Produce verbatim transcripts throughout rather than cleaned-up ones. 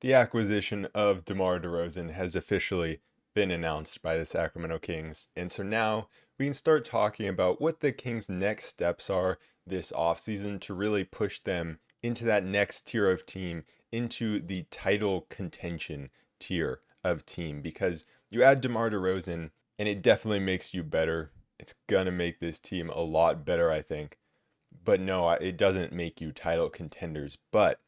The acquisition of DeMar DeRozan has officially been announced by the Sacramento Kings, and so now we can start talking about what the Kings' next steps are this offseason to really push them into that next tier of team, into the title contention tier of team, because you add DeMar DeRozan and it definitely makes you better. It's going to make this team a lot better, I think. But no, it doesn't make you title contenders, but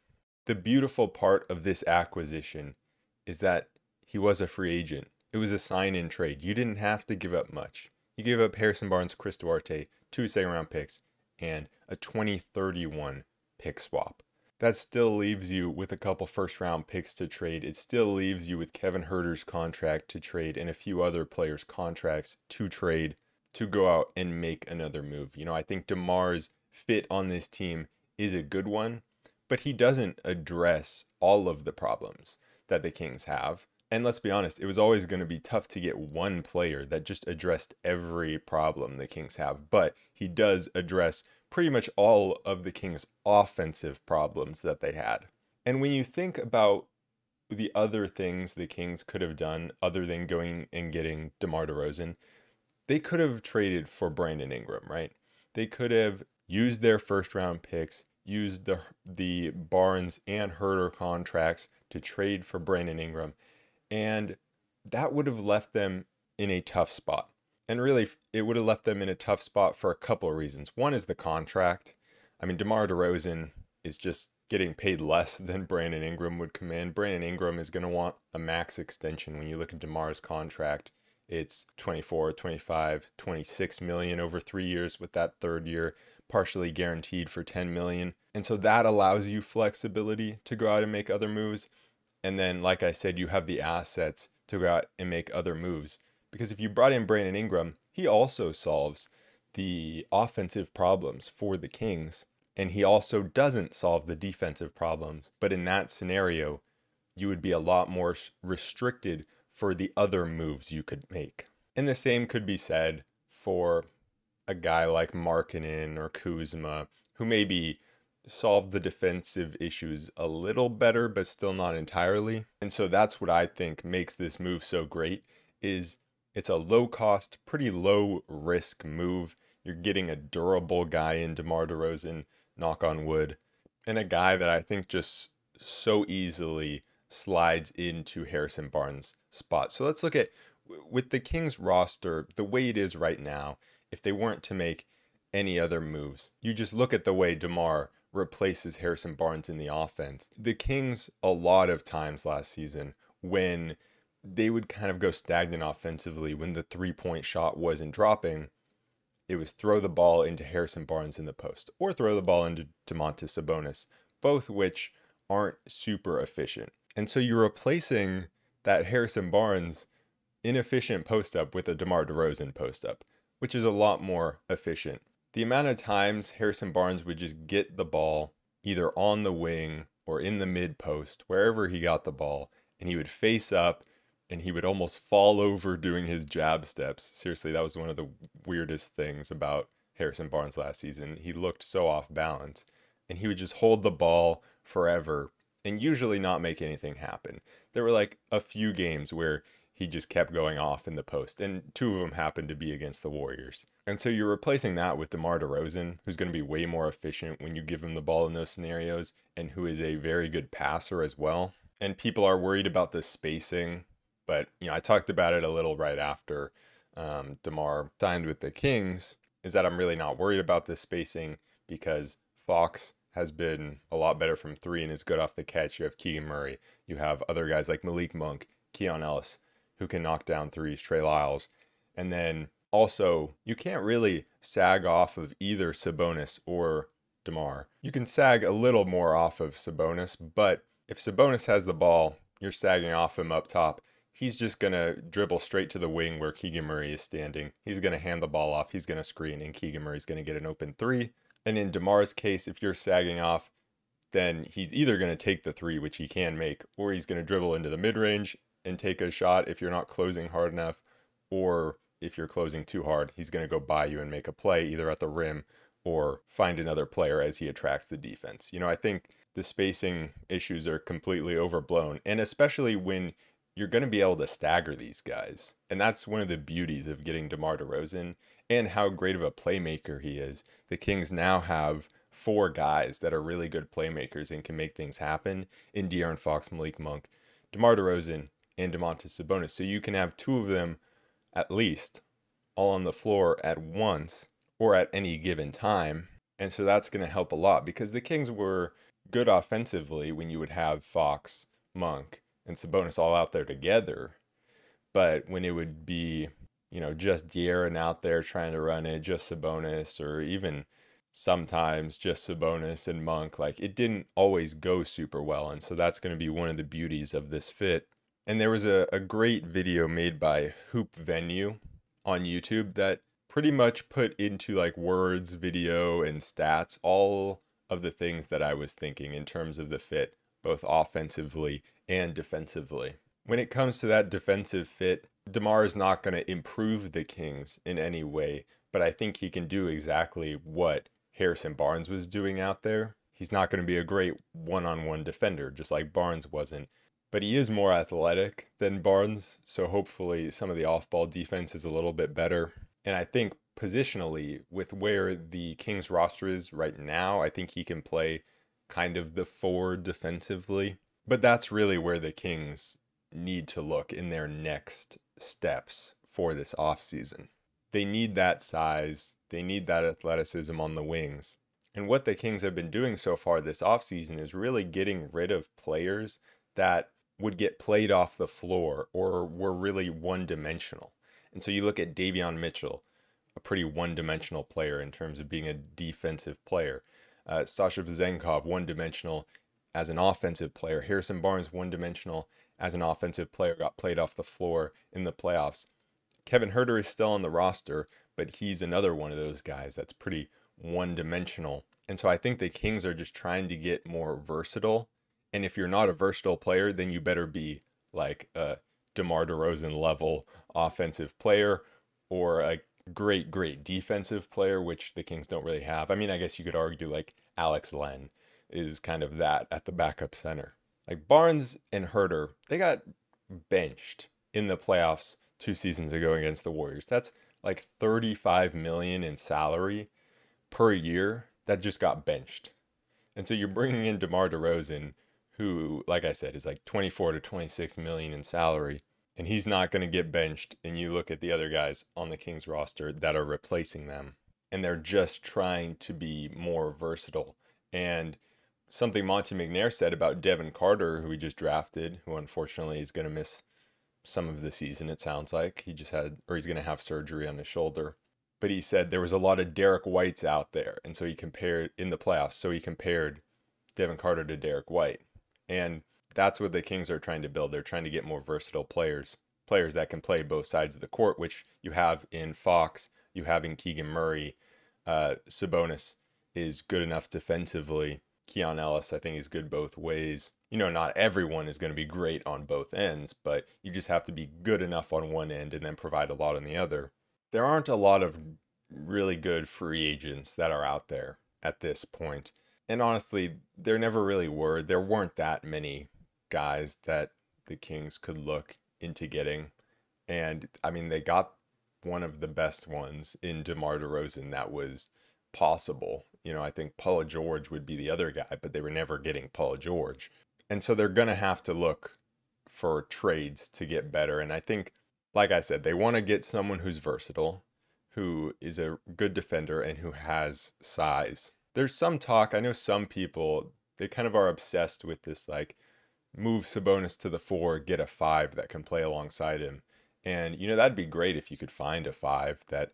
the beautiful part of this acquisition is that he was a free agent. It was a sign-in trade. You didn't have to give up much. You gave up Harrison Barnes, Chris Duarte, two second-round picks, and a twenty thirty-one pick swap. That still leaves you with a couple first-round picks to trade. It still leaves you with Kevin Huerter's contract to trade and a few other players' contracts to trade to go out and make another move. You know, I think DeMar's fit on this team is a good one, but he doesn't address all of the problems that the Kings have. And let's be honest, it was always going to be tough to get one player that just addressed every problem the Kings have, but he does address pretty much all of the Kings' offensive problems that they had. And when you think about the other things the Kings could have done other than going and getting DeMar DeRozan, they could have traded for Brandon Ingram, right? They could have used their first round picks, used the the Barnes and Huerter contracts to trade for Brandon Ingram, and that would have left them in a tough spot. And really, it would have left them in a tough spot for a couple of reasons. One is the contract. I mean, DeMar DeRozan is just getting paid less than Brandon Ingram would command. Brandon Ingram is going to want a max extension. When you look at DeMar's contract, it's twenty-four, twenty-five, twenty-six million over three years, with that third year partially guaranteed for ten million. And so that allows you flexibility to go out and make other moves. And then, like I said, you have the assets to go out and make other moves. Because if you brought in Brandon Ingram, he also solves the offensive problems for the Kings. And he also doesn't solve the defensive problems. But in that scenario, you would be a lot more restricted for the other moves you could make. And the same could be said for a guy like Markkanen or Kuzma, who maybe solved the defensive issues a little better, but still not entirely. And so that's what I think makes this move so great, is it's a low-cost, pretty low-risk move. You're getting a durable guy in DeMar DeRozan, knock on wood, and a guy that I think just so easily slides into Harrison Barnes' spot. So let's look at, with the Kings roster, the way it is right now, if they weren't to make any other moves, you just look at the way DeMar replaces Harrison Barnes in the offense. The Kings, a lot of times last season, when they would kind of go stagnant offensively, when the three-point shot wasn't dropping, it was throw the ball into Harrison Barnes in the post, or throw the ball into Domantas Sabonis, both which aren't super efficient. And so you're replacing that Harrison Barnes inefficient post-up with a DeMar DeRozan post-up, which is a lot more efficient. The amount of times Harrison Barnes would just get the ball either on the wing or in the mid post, wherever he got the ball, and he would face up and he would almost fall over doing his jab steps. Seriously, that was one of the weirdest things about Harrison Barnes last season. He looked so off balance, and he would just hold the ball forever and usually not make anything happen. There were like a few games where he just kept going off in the post, and two of them happened to be against the Warriors. And so you're replacing that with DeMar DeRozan, who's going to be way more efficient when you give him the ball in those scenarios, and who is a very good passer as well. And people are worried about the spacing, but you know, I talked about it a little right after um, DeMar signed with the Kings, is that I'm really not worried about the spacing because Fox has been a lot better from three and is good off the catch. You have Keegan Murray, you have other guys like Malik Monk, Keon Ellis, who can knock down threes, Trey Lyles. And then also, you can't really sag off of either Sabonis or DeMar. You can sag a little more off of Sabonis, but if Sabonis has the ball, you're sagging off him up top. He's just going to dribble straight to the wing where Keegan Murray is standing. He's going to hand the ball off. He's going to screen, and Keegan Murray's going to get an open three. And in DeMar's case, if you're sagging off, then he's either going to take the three, which he can make, or he's going to dribble into the mid-range and take a shot if you're not closing hard enough, or if you're closing too hard, he's going to go by you and make a play either at the rim or find another player as he attracts the defense. You know, I think the spacing issues are completely overblown, and especially when you're going to be able to stagger these guys. And that's one of the beauties of getting DeMar DeRozan and how great of a playmaker he is. The Kings now have four guys that are really good playmakers and can make things happen in De'Aaron Fox, Malik Monk, DeMar DeRozan, and Domantas Sabonis. So you can have two of them at least all on the floor at once or at any given time. And so that's going to help a lot, because the Kings were good offensively when you would have Fox, Monk, and Sabonis all out there together. But when it would be, you know, just De'Aaron out there trying to run it, just Sabonis, or even sometimes just Sabonis and Monk, like, it didn't always go super well. And so that's going to be one of the beauties of this fit. And there was a, a great video made by Hoop Venue on YouTube that pretty much put into like words, video, and stats all of the things that I was thinking in terms of the fit, both offensively and defensively. When it comes to that defensive fit, DeMar is not going to improve the Kings in any way, but I think he can do exactly what Harrison Barnes was doing out there. He's not going to be a great one-on-one defender, just like Barnes wasn't, but he is more athletic than Barnes, so hopefully some of the off-ball defense is a little bit better. And I think positionally, with where the Kings roster is right now, I think he can play kind of the four defensively. But that's really where the Kings need to look in their next steps for this offseason. They need that size. They need that athleticism on the wings. And what the Kings have been doing so far this offseason is really getting rid of players that would get played off the floor or were really one-dimensional. And so you look at Davion Mitchell, a pretty one-dimensional player in terms of being a defensive player. Uh, Sasha Vazenkov, one-dimensional as an offensive player. Harrison Barnes, one-dimensional as an offensive player, got played off the floor in the playoffs. Kevin Huerter is still on the roster, but he's another one of those guys that's pretty one-dimensional. And so I think the Kings are just trying to get more versatile. And if you're not a versatile player, then you better be like a DeMar DeRozan level offensive player or a great, great defensive player, which the Kings don't really have. I mean, I guess you could argue like Alex Len is kind of that at the backup center. Like Barnes and Huerter, they got benched in the playoffs two seasons ago against the Warriors. That's like thirty-five million dollars in salary per year that just got benched. And so you're bringing in DeMar DeRozan, who, like I said, is like twenty-four to twenty-six million dollars in salary, and he's not going to get benched. And you look at the other guys on the Kings roster that are replacing them, and they're just trying to be more versatile. And something Monty McNair said about Devin Carter, who we just drafted, who unfortunately is going to miss some of the season, it sounds like. He just had, or he's going to have surgery on his shoulder. But he said there was a lot of Derek Whites out there. And so he compared in the playoffs. So he compared Devin Carter to Derek White. And that's what the Kings are trying to build. They're trying to get more versatile players, players that can play both sides of the court, which you have in Fox, you have in Keegan Murray. Uh, Sabonis is good enough defensively. Keon Ellis, I think, is good both ways. You know, not everyone is going to be great on both ends, but you just have to be good enough on one end and then provide a lot on the other. There aren't a lot of really good free agents that are out there at this point. And honestly, there never really were. There weren't that many guys that the Kings could look into getting. And, I mean, they got one of the best ones in DeMar DeRozan that was possible. You know, I think Paul George would be the other guy, but they were never getting Paul George. And so they're going to have to look for trades to get better. And I think, like I said, they want to get someone who's versatile, who is a good defender, and who has size. There's some talk, I know some people, they kind of are obsessed with this, like, move Sabonis to the four, get a five that can play alongside him. And, you know, that'd be great if you could find a five that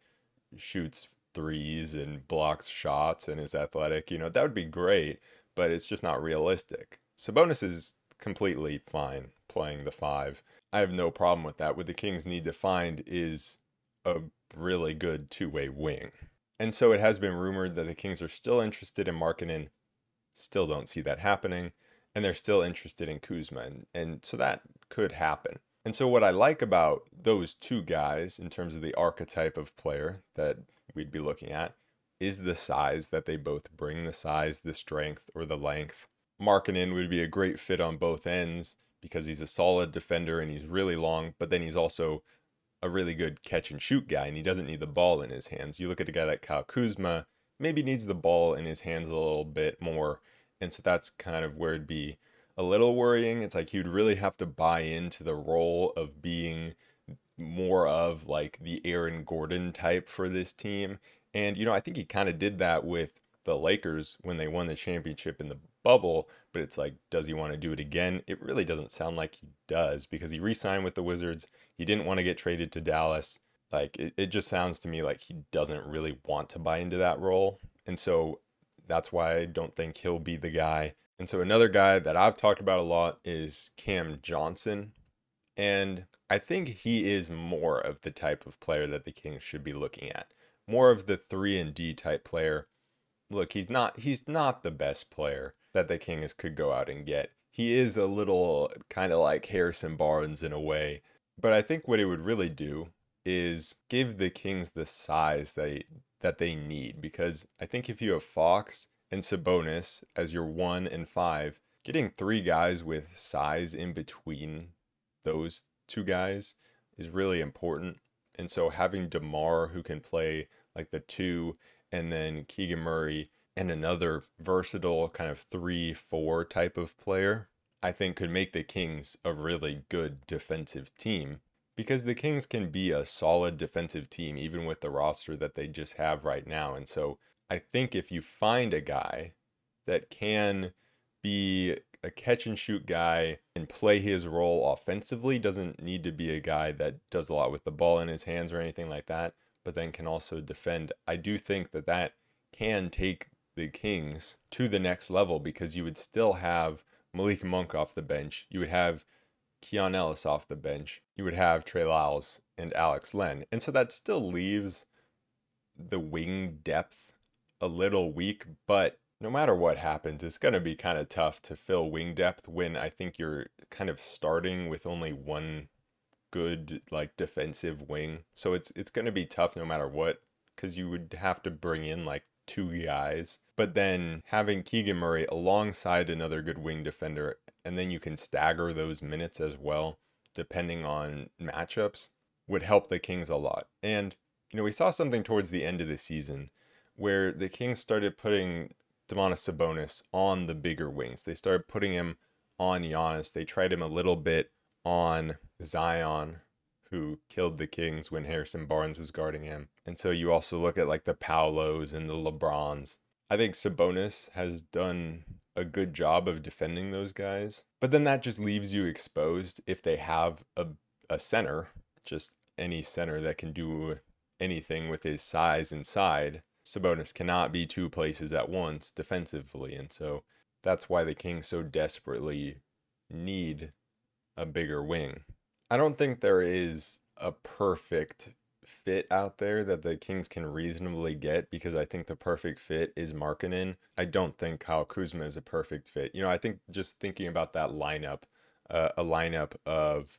shoots threes and blocks shots and is athletic. You know, that would be great, but it's just not realistic. Sabonis is completely fine playing the five. I have no problem with that. What the Kings need to find is a really good two-way wing. And so it has been rumored that the Kings are still interested in Markkanen. Still don't see that happening. And they're still interested in Kuzma. And, and so that could happen. And so what I like about those two guys in terms of the archetype of player that we'd be looking at is the size that they both bring, the size, the strength, or the length. Markkanen would be a great fit on both ends because he's a solid defender and he's really long, but then he's also a really good catch and shoot guy and he doesn't need the ball in his hands. You look at a guy like Kyle Kuzma, maybe needs the ball in his hands a little bit more, and so that's kind of where it'd be a little worrying. It's like he would really have to buy into the role of being more of like the Aaron Gordon type for this team. And, you know, I think he kind of did that with the Lakers when they won the championship in the bubble, but it's like, does he want to do it again? It really doesn't sound like he does because he re-signed with the Wizards. He didn't want to get traded to Dallas. Like, it, it just sounds to me like he doesn't really want to buy into that role. And so that's why I don't think he'll be the guy. And so another guy that I've talked about a lot is Cam Johnson. And I think he is more of the type of player that the Kings should be looking at. More of the three and D type player. Look, he's not he's not the best player that the Kings could go out and get. He is a little kind of like Harrison Barnes in a way. But I think what it would really do is give the Kings the size they, that they need. Because I think if you have Fox and Sabonis as your one and five, getting three guys with size in between those two guys is really important. And so having DeMar, who can play like the two, and then Keegan Murray and another versatile kind of three, four type of player, I think could make the Kings a really good defensive team, because the Kings can be a solid defensive team even with the roster that they just have right now. And so I think if you find a guy that can be a catch and shoot guy and play his role offensively, doesn't need to be a guy that does a lot with the ball in his hands or anything like that, but then can also defend, I do think that that can take the Kings to the next level, because you would still have Malik Monk off the bench. You would have Keon Ellis off the bench. You would have Trey Lyles and Alex Len. And so that still leaves the wing depth a little weak, but no matter what happens, it's going to be kind of tough to fill wing depth when I think you're kind of starting with only one good like defensive wing. So it's it's going to be tough no matter what, because you would have to bring in like two guys. But then having Keegan Murray alongside another good wing defender, and then you can stagger those minutes as well depending on matchups, would help the Kings a lot. And, you know, we saw something towards the end of the season where the Kings started putting Domantas Sabonis on the bigger wings. They started putting him on Giannis. They tried him a little bit on Zion, who killed the Kings when Harrison Barnes was guarding him. And so you also look at like the Paolos and the LeBrons. I think Sabonis has done a good job of defending those guys. But then that just leaves you exposed if they have a, a center, just any center that can do anything with his size inside. Sabonis cannot be two places at once defensively, and so that's why the Kings so desperately need a bigger wing. I don't think there is a perfect fit out there that the Kings can reasonably get, because I think the perfect fit is Markkanen. I don't think Kyle Kuzma is a perfect fit. You know, I think just thinking about that lineup, uh, a lineup of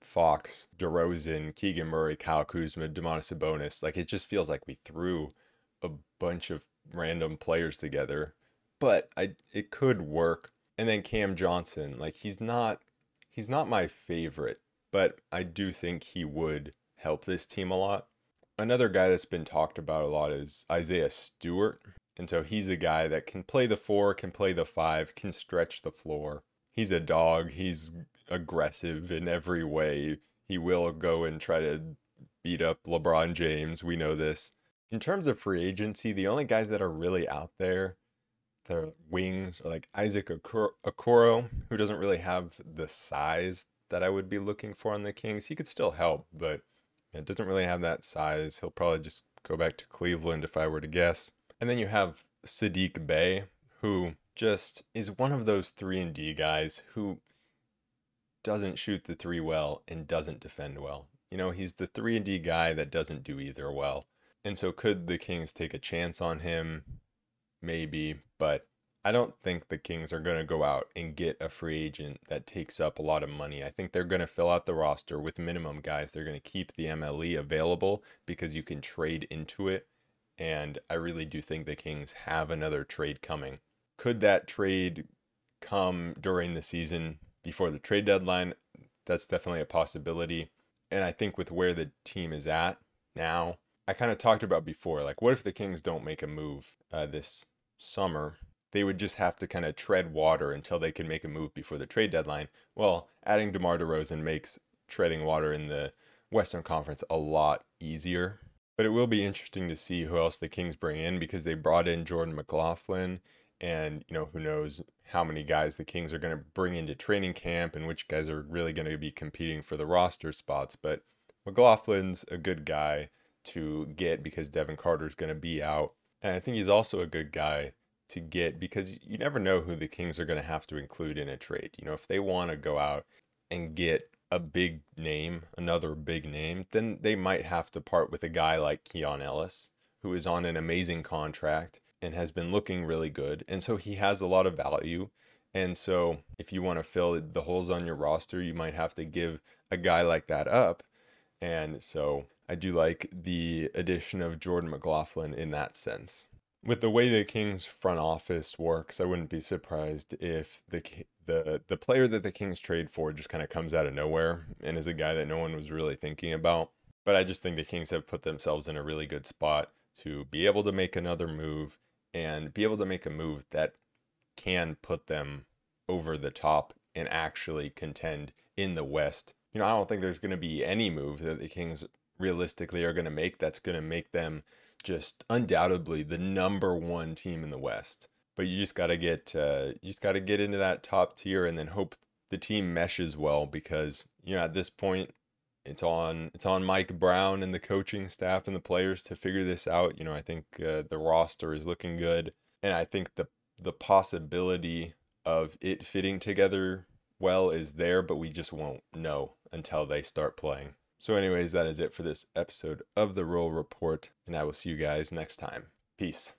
Fox, DeRozan, Keegan Murray, Kyle Kuzma, Domantas Sabonis, like it just feels like we threw a bunch of random players together, but I it could work. And then Cam Johnson, like he's not he's not my favorite, but I do think he would help this team a lot. Another guy that's been talked about a lot is Isaiah Stewart, and so he's a guy that can play the four, can play the five, can stretch the floor. He's a dog. He's aggressive in every way. He will go and try to beat up LeBron James. We know this. In terms of free agency, the only guys that are really out there, their wings, are like Isaac Okoro, who doesn't really have the size that I would be looking for on the Kings. He could still help, but it doesn't really have that size. He'll probably just go back to Cleveland if I were to guess. And then you have Sadiq Bey, who just is one of those three and D guys who doesn't shoot the three well and doesn't defend well. You know, he's the three and D guy that doesn't do either well. And so could the Kings take a chance on him? Maybe, but I don't think the Kings are going to go out and get a free agent that takes up a lot of money. I think they're going to fill out the roster with minimum guys. They're going to keep the M L E available because you can trade into it and I really do think the Kings have another trade coming. Could that trade come during the season before the trade deadline? That's definitely a possibility. And I think with where the team is at now, I kind of talked about before, like, what if the Kings don't make a move uh, this summer? They would just have to kind of tread water until they can make a move before the trade deadline. Well, adding DeMar DeRozan makes treading water in the Western Conference a lot easier. But it will be interesting to see who else the Kings bring in, because they brought in Jordan McLaughlin, and, you know, who knows how many guys the Kings are going to bring into training camp and which guys are really going to be competing for the roster spots. But McLaughlin's a good guy to get because Devin Carter's going to be out. And I think he's also a good guy to get because you never know who the Kings are going to have to include in a trade. You know, if they want to go out and get a big name, another big name, then they might have to part with a guy like Keon Ellis, who is on an amazing contract and has been looking really good. And so he has a lot of value. And so if you want to fill the holes on your roster, you might have to give a guy like that up. And so I do like the addition of Jordan McLaughlin in that sense. With the way the Kings front office works, I wouldn't be surprised if the the the player that the Kings trade for just kind of comes out of nowhere and is a guy that no one was really thinking about. But I just think the Kings have put themselves in a really good spot to be able to make another move and be able to make a move that can put them over the top and actually contend in the West. You know, I don't think there's going to be any move that the Kings realistically are going to make that's going to make them just undoubtedly the number one team in the West. But you just got to get uh, you just got to get into that top tier and then hope the team meshes well, because, you know, at this point it's on it's on Mike Brown and the coaching staff and the players to figure this out. You know, I think uh, the roster is looking good, and I think the the possibility of it fitting together well is there, but we just won't know until they start playing. So anyways, that is it for this episode of The Roll Report, and I will see you guys next time. Peace.